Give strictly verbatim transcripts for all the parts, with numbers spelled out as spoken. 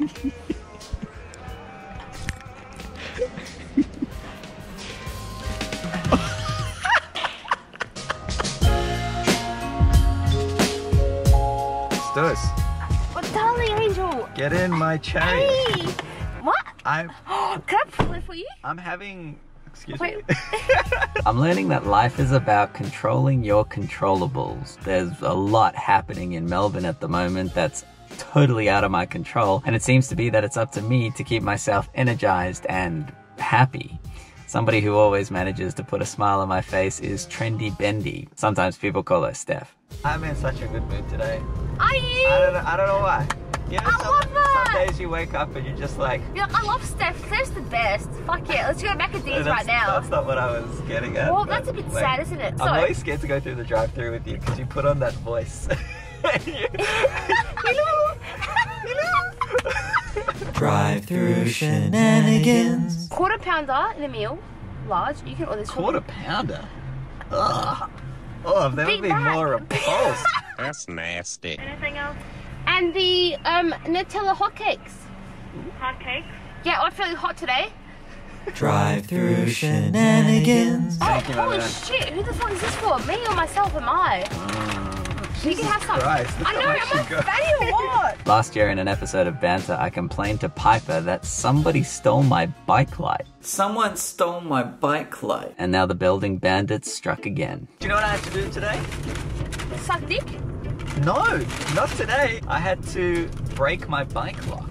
It's us. What's happening, Angel? Get in my chariot. Hey. What? I'm. Can I play for you? I'm having. Excuse Wait. me. I'm learning that life is about controlling your controllables. There's a lot happening in Melbourne at the moment that's totally out of my control, and it seems to be that it's up to me to keep myself energized and happy. Somebody who always manages to put a smile on my face is Trendy Bendy. Sometimes people call her Steph. I'm in such a good mood today. Are you? I don't know, I don't know why. You know, I some, love it! Some days you wake up and you're just like... You're like, I love Steph. Steph's the best. Fuck yeah, let's go back at these right now. That's not what I was getting at. Well, that's a bit like, sad, isn't it? I'm so... always scared to go through the drive-thru with you because you put on that voice. Hello! Hello! Drive-thru shenanigans. Quarter pounder in a meal. Large. You can order this. Quarter pounder? Ugh. Oh, I've never been more repulsed. That's nasty. Anything else? And the um, Nutella hotcakes. Hotcakes? Yeah, I'm feeling hot today. Drive-through shenanigans. Oh, holy shit! Who the fuck is this for? Me or myself? Am I? You can have some. I know. Am I fatty or what? Last year, in an episode of Banter, I complained to Piper that somebody stole my bike light. Someone stole my bike light. And now the building bandits struck again. Do you know what I had to do today? Suck dick. No, not today. I had to break my bike lock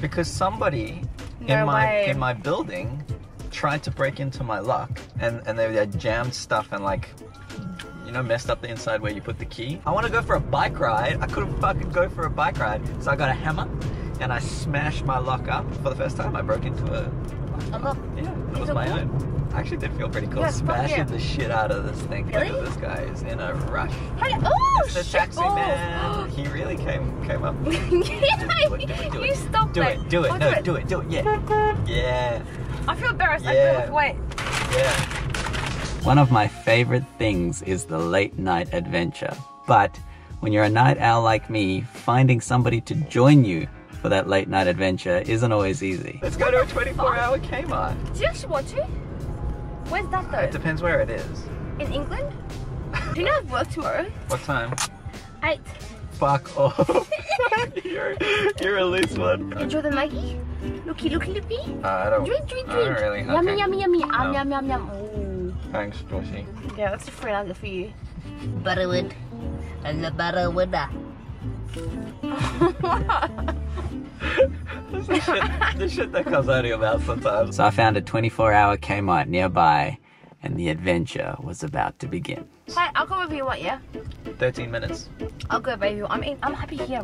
because somebody no in my way. in my building tried to break into my lock, and and they had jammed stuff and like you know messed up the inside where you put the key. I want to go for a bike ride. I couldn't fucking go for a bike ride, so I got a hammer and I smashed my lock up. For the first time, I broke into a. a lock. Yeah, it was my own. Cool? I actually did feel pretty cool, yeah, smashing yeah. the shit out of this thing. Really? Look at this guy, is in a rush. Hey, oh, the shit. taxi oh. man. He really came came up. yeah, do it, do it, do it. You stopped do it. it. Do it, do it, no, do it, do it, yeah. Yeah. I feel embarrassed, yeah. I feel like, wait. Yeah. One of my favorite things is the late night adventure. But when you're a night owl like me, finding somebody to join you for that late night adventure isn't always easy. Let's go to a twenty-four hour Kmart. Do you actually want to? Where's that though? Uh, it depends where it is. In England? Do you know I have work tomorrow? What time? Eight. Fuck off. you're, you're a loose one. Enjoy the Maggie? Looky, looky, looky. Uh, I don't. Drink, drink, drink. I don't really. Yummy, okay. yummy, yummy. Um, um, yum, yum, yum. Ooh. Thanks, Josie. Yeah, that's a free nugget for you. Butterwood. And the butterwooder. The shit, the shit that comes out of your mouth sometimes. So I found a twenty-four hour Kmart nearby, and the adventure was about to begin. Hey, I'll go wherever you want, yeah? thirteen minutes. I'll go wherever you want. I'm, in, I'm happy here.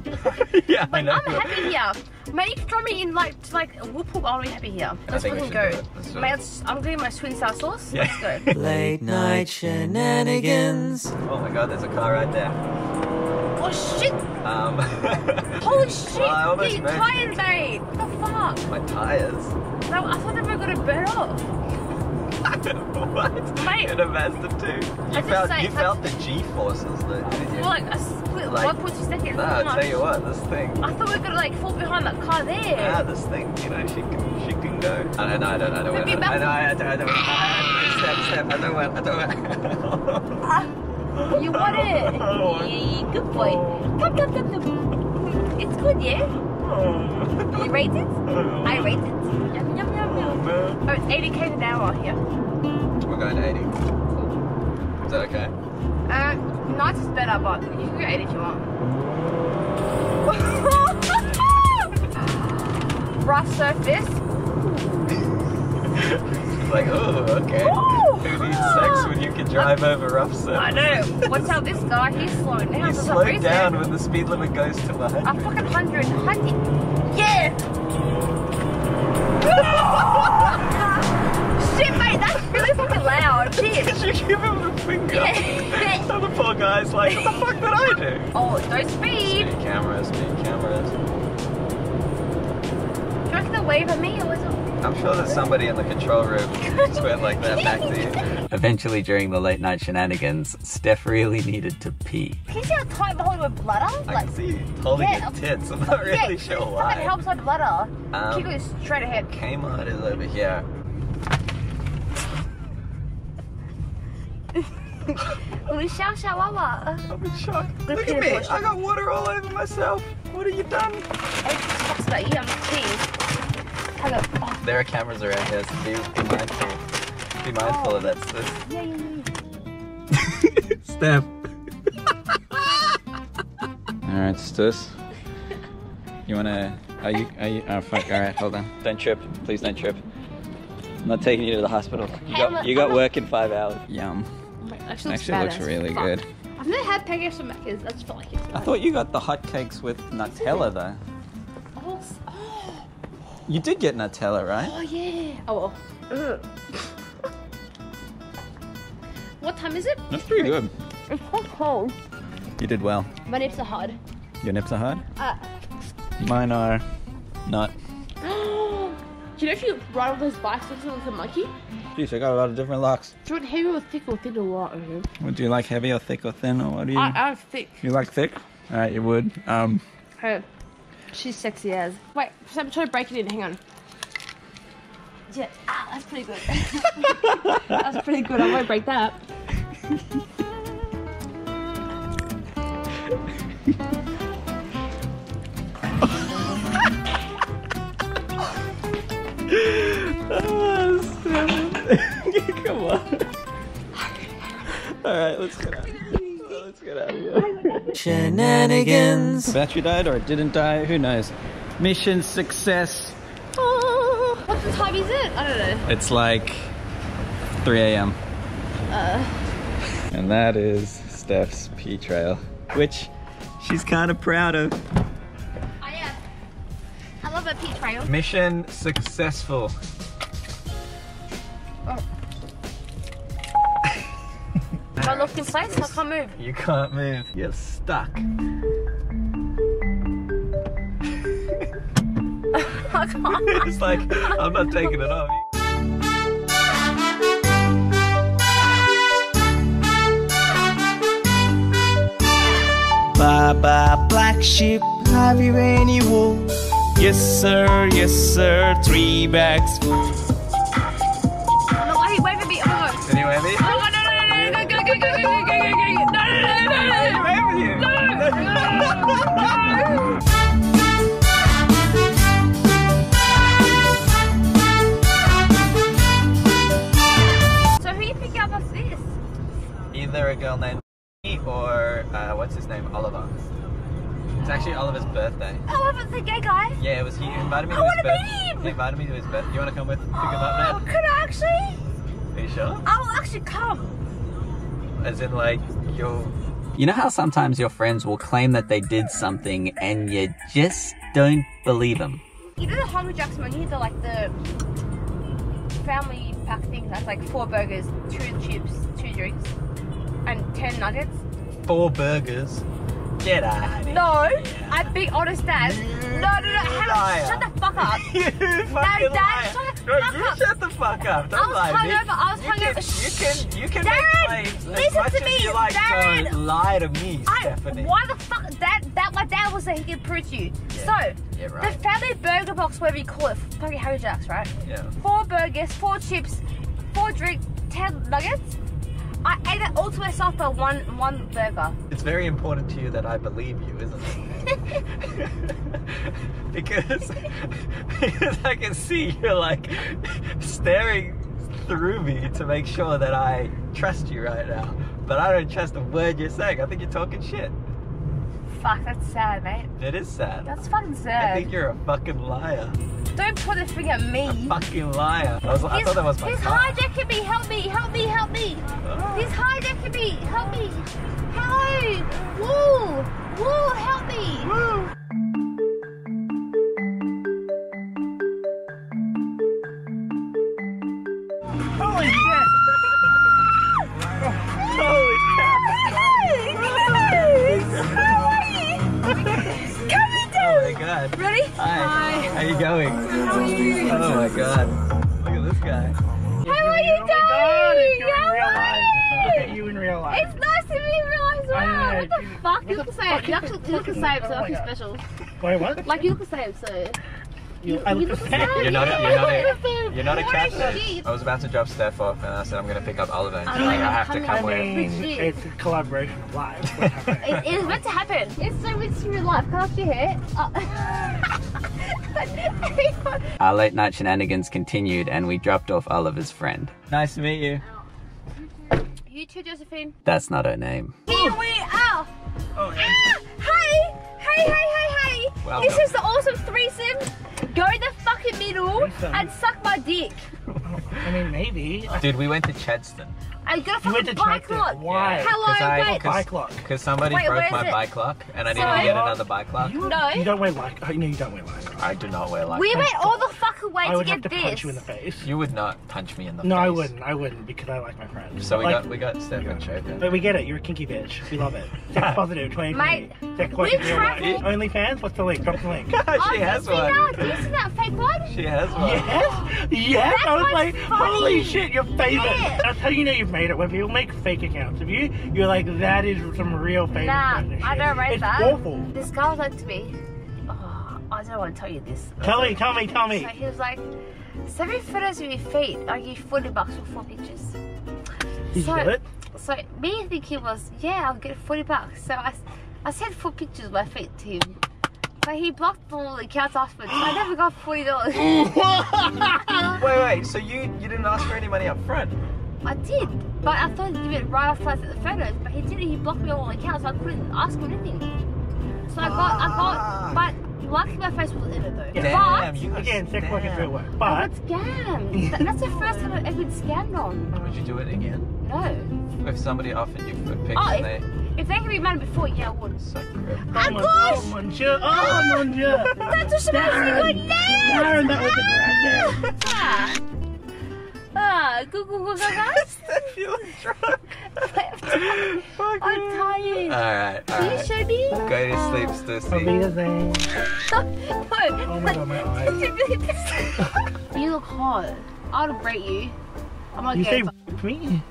yeah, like, I know. I'm happy here. Mate, you can throw me in like, to, like whoop whoop, I'll be happy here. Let's fucking go. Let's Mate, let's, I'm getting my sweet and sour sauce. Yeah. Let's go. Late night shenanigans. Oh my god, there's a car right there. Oh shit! Um, Holy shit! Well, Your tires, mate! What the fuck? My tires? No, I thought they were gonna burn off. What? Mate! In a Mazda two. You felt, you felt the G-forces though, didn't you? Like a split like, one point two seconds. No, I'll tell you what, this thing... I thought we were gonna like fall behind that car there. Nah, this thing, you know, she can, she can go. I don't know, I don't know. I don't know, I don't know. I don't know. I don't know. I don't know. I don't know. You want it? Yeah, good boy. Come, come, come, come. It's good, yeah? You rate it? I rate it. Yum, yum, yum, yum. Oh, it's eighty K an hour here. We're going to eighty. Cool. Is that okay? Uh, nice is better, but you can go eighty if you want. Rough surface. Like, oh, okay. Ooh. Who needs sex when you can drive uh, over rough surfaces? I know. What's up, this guy? He's slowing down. He's slowed down when the speed limit goes to one hundred. I'm fucking one hundred. one hundred. Yeah! Shit, mate, that's really fucking loud. Shit. Did you give him the finger? Yeah. So the poor guy's like, what the fuck did I do? Oh, don't speed. Speed cameras, speed cameras. Do you reckon they'll wave at me or what's up? I'm sure there's somebody in the control room who just went like that back to you. Eventually, during the late night shenanigans, Steph really needed to pee. Can you see how tight I'm holding my bladder? I like, can see you holding yeah, your tits. I'm not yeah, really sure why. It helps my bladder. Um, Keep going straight ahead. Kmart is over here. I'm in shocked. Look, Look at me. I got water all over myself. What have you done? Everything talks about you. I'm tea. Oh. There are cameras around here, so be, be mindful. Be mindful oh. of that, sis. Yeah, yeah, yeah. Steph. Alright, sis. You wanna... Are you... Are you... Oh, fuck. Alright, hold on. Don't trip. Please don't trip. I'm not taking you to the hospital. You got, hey, you got work in five hours. Yum. It actually looks, actually looks really fuck. good. I've never had pancakes from Macca's. I just felt like it's I thought you got the hotcakes with Nutella, though. Oh, you did get Nutella, right? Oh yeah. Oh well. What time is it? That's pretty good. It's so cold. You did well. My nips are hard. Your nips are hard? Uh. Mine are not. Do you know if you ride on those bicycles like a monkey? Jeez, I got a lot of different locks. Do you want heavy or thick or thin or what? Okay. Well, do you like heavy or thick or thin or what do you? I, I like thick. You like thick? All right, you would. Um. Hey. She's sexy as. Wait, so I'm trying to break it in, hang on. Yeah, ah, that's pretty good. That's pretty good, I won't break that. Oh, Steph. Come on. Alright, let's get out. Let's get out of here. Shenanigans. The battery died or it didn't die, who knows. Mission success. Oh, what time is it? I don't know. It's like three A M Uh. And that is Steph's pee trail, which she's kind of proud of. I am. I love a pee trail. Mission successful. Oh. I locked in place, I can't move. You can't move. You're stuck. I can't. It's like, I'm not taking it off. Bye bye, black sheep. Have you any wool? Yes, sir. Yes, sir. Three bags full. No, why he waving me? Oh my god. Did he wave me? Oh my god. Go, go, go, go, go, go, go. No, no, no, no, no, no. Where were you? No, no, no, no. So who are you picking up off this? Either a girl named or uh, what's his name? Oliver. It's actually Oliver's birthday. Oliver's the gay guy? Yeah, it was he who invited me to I his birthday. He invited me to his birthday. You want to come with? Pick oh, him up now? Could I actually? Are you sure? I will actually come. As in like, yo. You know how sometimes your friends will claim that they did something and you just don't believe them? You know the Hungry Jack's menu, the like the family pack thing that's like four burgers, two chips, two drinks, and ten nuggets? Four burgers? Get out of here. No, yeah. I'm being honest, Dad. You no, no, no, hang on, shut the fuck up. You fucking no, Dad, liar. shut the fuck no, you up. shut the fuck up. Don't lie. I was hungover, I was hungover. You can, you can, you can Darren, make claims as much to me. as you like, Darren, so lie to me, I, Stephanie. Why the fuck, Dad, that, my dad was saying he could prove to you. Yeah. So, yeah, right. The family burger box, whatever you call it, fucking Harry Jacks, right? Yeah. Four burgers, four chips, four drinks, ten nuggets. I ate it all to myself for one one burger. It's very important to you that I believe you, isn't it? because, because I can see you're like staring through me to make sure that I trust you right now. But I don't trust a word you're saying. I think you're talking shit. Fuck, that's sad, mate. It is sad. That's fucking sad. I think you're a fucking liar. Don't put a finger at me. A fucking liar. I, was, I thought that was my He's car. hijacking me. Help me. Help me. Help me. Oh. He's hijacking me. Help me. Hello. Woo. Woo. Help me. Woo. Holy shit. Holy crap. Hello. Hello. How are you? Come and do. God. Ready? Hi. Hi. How you going? How are you? Oh my God. Look at this guy. How are you going? How are you? Look at you in real life. It's nice to be in real life as well. What the fuck? You look the same. You actually look the same, so I feel special. Wait, what? Like you look the same, so. You, you, I look look you're not a, you're not a, you're not a catfish. I was about to drop Steph off, and I said I'm going to pick up Oliver, and she's like, I have to come with. I mean, it's a collaboration of lives. it, it's meant to happen. It's so weird in real life. Can't you hear? Oh. Our late night shenanigans continued, and we dropped off Oliver's friend. Nice to meet you. Oh. You too, Josephine. That's not her name. Here we are. Oh, yeah. Ah, hi, hi, hi, hi, hi. Welcome. This is the awesome threesome. Go in the fucking middle and suck my dick. I mean, maybe. Dude, we went to Chadstone. I got a fucking went to bike lock. Why? Hello, I, wait. Bike lock. Because somebody wait, broke my it? bike lock and I didn't so, get another bike lock. You, no. You don't wear like. Oh, no, you don't wear like. I do not wear like. We went all the fucking way I to get this. I would have to this. punch you in the face. You would not punch me in the no, face. No, I wouldn't. I wouldn't because I like my friends. So we like, got we got Steph and Chadstone. But we get it. You're a kinky bitch. We love it. Sex positive. twenty twenty. Mate, sex positive. OnlyFans. What's the link? Drop the link. She has one. Do you see that fake one? She has one. Yes. Yes. I was like, holy shit, your favorite. That's how you know you've. It when people make fake accounts of you, you're like, that is some real fake. Nah, I don't rate it's that. It's awful. This guy was like to me, oh, I don't want to tell you this. Tell me, like, tell me, tell me. So he was like, seven photos of your feet, I give forty bucks for four pictures. Did so, you do it? So me thinking was, yeah, I'll get forty bucks. So I, I sent four pictures of my feet to him. But he blocked all the accounts afterwards, so I never got forty dollars. Wait, wait, so you, you didn't ask for any money up front? I did, but I thought he'd give it right after I took the photos, but he didn't, he blocked me on all accounts, so I couldn't ask him anything. So I got, ah. I got, but luckily my face was in it though. Damn, but, you again, sex work is real work. But I got scammed. That, that's the first time I've ever been scammed on. Would you do it again? No. If somebody offered you food pics oh, and they... If they could be mad before, yeah, I would. So oh my gosh! Oh mon dieu! Oh mon dieu! That's what she was doing now! Darren, that was aggressive! Ah. Ah, go go go go go. I'm tired. Alright, alright. Can you show me? Go to sleep, Stussy. I'll be the same. No. Oh my God, my eyes. You look hot. I'll rate you. I'm okay. You say rate me?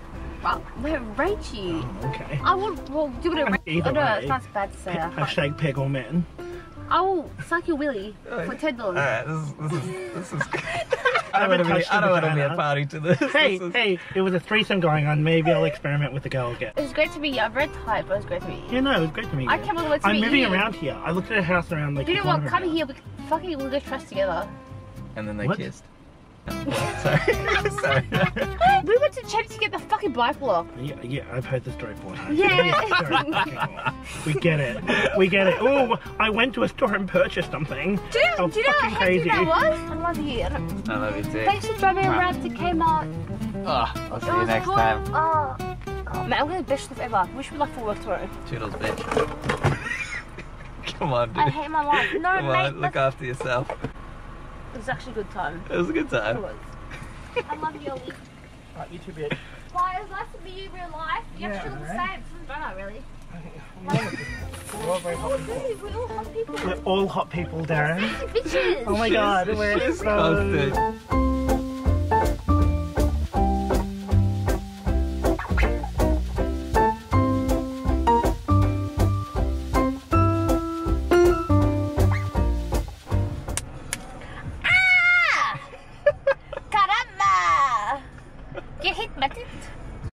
I won't rate you. Oh, okay. I would, well, do you want to rate? Oh no, it sounds bad to say. Hashtag peg or man. I will suck your willy for ten dollars. Alright, this is, this is, this is good. I don't, want to, be, I don't want to be a party to this. Hey, this is... hey, it was a threesome going on. Maybe I'll experiment with the girl again. It was great to meet you. I'm very tired, but it was great to meet you. Yeah, no, it was great to meet you. I can't believe it's I'm moving you. around here. I looked at a house around like. You know what? Come around. here. We fucking will get dressed together. And then they what? kissed. Sorry. Sorry. We went to Chadstone to get the fucking bike lock. Yeah, yeah, I've heard the story before. Yeah. We get it. We get it. Oh, I went to a store and purchased something. Do you, oh, do you know how crazy that was? I love you. I, don't... I love you too. Thanks for driving wow. around to Kmart. Oh, I'll see you next cool. time. Oh. Oh. Man, I'm gonna bitch this ever. Wish me luck for work tomorrow. Toodles, bitch. Come on, dude. I hate my life. No, Come mate, on, look after yourself. It was actually a good time. It was a good time. It was. I love you, Oliver. Alright, you two bitch. Why, it was nice to meet you in real life. You yeah, actually look right? the same. It doesn't matter, really. We're all very hot people. We're all hot people. We're all hot people, Darren. Oh my God, we're so...